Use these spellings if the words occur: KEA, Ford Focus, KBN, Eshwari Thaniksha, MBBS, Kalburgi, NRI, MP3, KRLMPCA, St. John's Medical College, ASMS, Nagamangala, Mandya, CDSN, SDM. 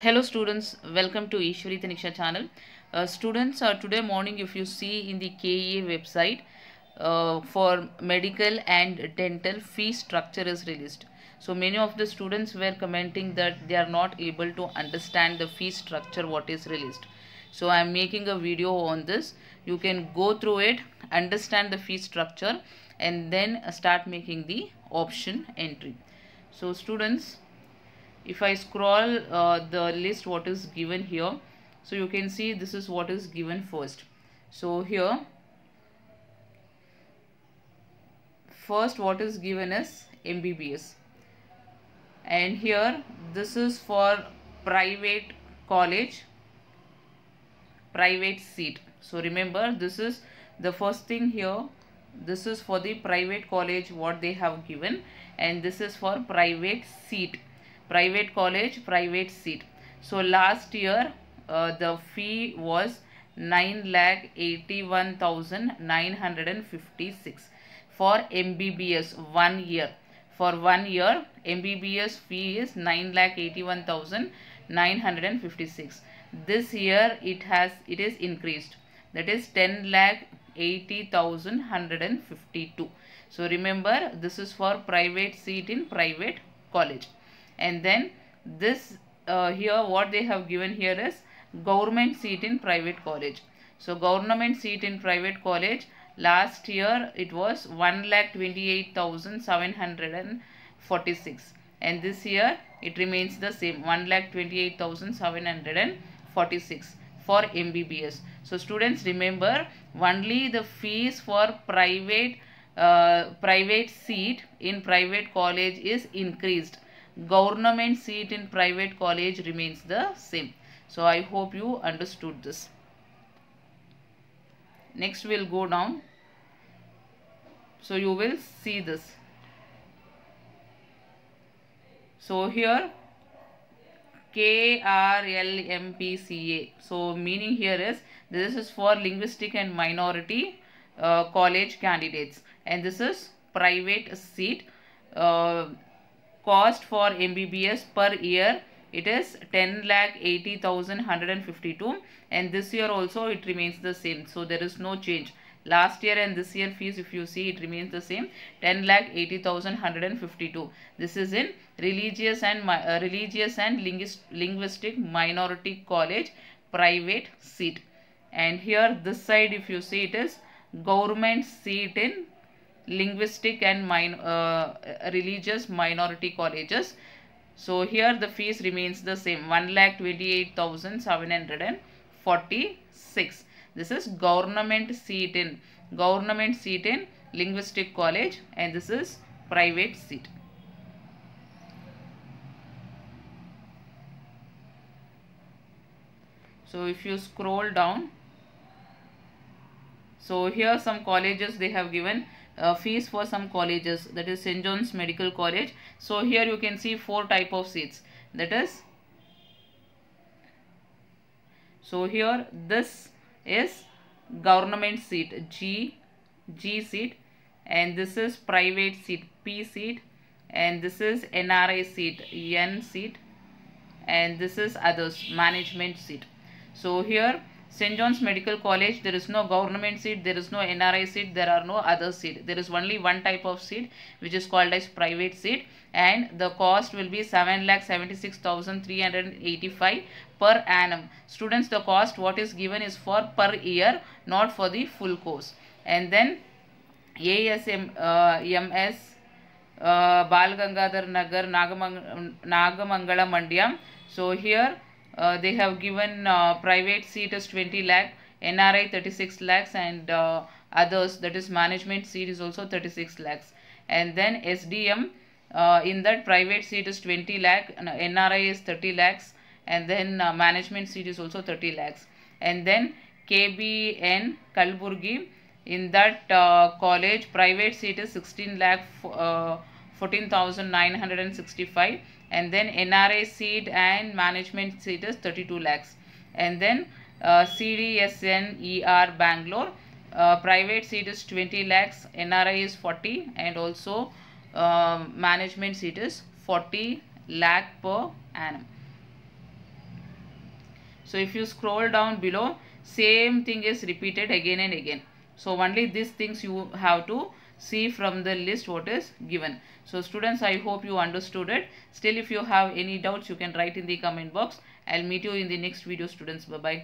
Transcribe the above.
Hello students, welcome to Eshwari Thaniksha channel. Students, today morning if you see in the KEA website for medical and dental fee structure is released. So many of the students were commenting that they are not able to understand the fee structure what is released. So I am making a video on this. You can go through it, understand the fee structure and then start making the option entry. So students, if I scroll the list what is given here, so you can see this is what is given first. So here first what is given is MBBS, and here this is for private college, private seat. So remember, this is the first thing here. This is for the private college what they have given, and this is for private seat. Private college, private seat. So last year the fee was 9,81,956 for MBBS 1 year. For 1 year MBBS fee is 9,81,956. This year it is increased, that is 10,80,152. So remember, this is for private seat in private college. And then this here what they have given here is government seat in private college. So government seat in private college last year it was 1,28,746, and this year it remains the same 1,28,746 for MBBS. So students, remember only the fees for private seat in private college is increased. Government seat in private college remains the same. So I hope you understood this. Next we'll go down. So you will see this. So here KRLMPCA. So meaning here is this is for linguistic and minority college candidates, and this is private seat. Cost for MBBS per year it is 10,80,152, and this year also it remains the same. So there is no change. Last year and this year fees if you see, it remains the same 10,80,152. This is in religious and linguistic minority college private seat. And here this side if you see, it is government seat in linguistic and religious minority colleges. So here the fees remains the same 1,28,746. This is government seat in linguistic college, and this is private seat. So if you scroll down, so here some colleges they have given fees for some colleges, that is St. John's Medical College. So here you can see 4 type of seats, that is, so here this is government seat G seat, and this is private seat P seat, and this is NRI seat N seat, and this is others management seat. So here St. John's Medical College, there is no government seat, there is no NRI seat, there are no other seat. There is only one type of seat which is called as private seat, and the cost will be 7,76,385 per annum. Students, the cost what is given is for per year, not for the full course. And then ASMS Bal Gangadhar Nagar Nagamangala Mandya. So here they have given private seat is 20 lakh, NRI 36 lakhs, and others, that is management seat, is also 36 lakhs. And then SDM, in that private seat is 20 lakh, NRI is 30 lakhs, and then management seat is also 30 lakhs. And then KBN Kalburgi, in that college private seat is 16,14,965, and then NRI seat and management seat is 32 lakhs. And then CDSN Bangalore, private seat is 20 lakhs, NRI is 40, and also management seat is 40 lakh per annum. So if you scroll down below, same thing is repeated again and again. So only these things you have to see from the list what is given. So students, I hope you understood it. Still, if you have any doubts, you can write in the comment box. I'll meet you in the next video, students. Bye bye.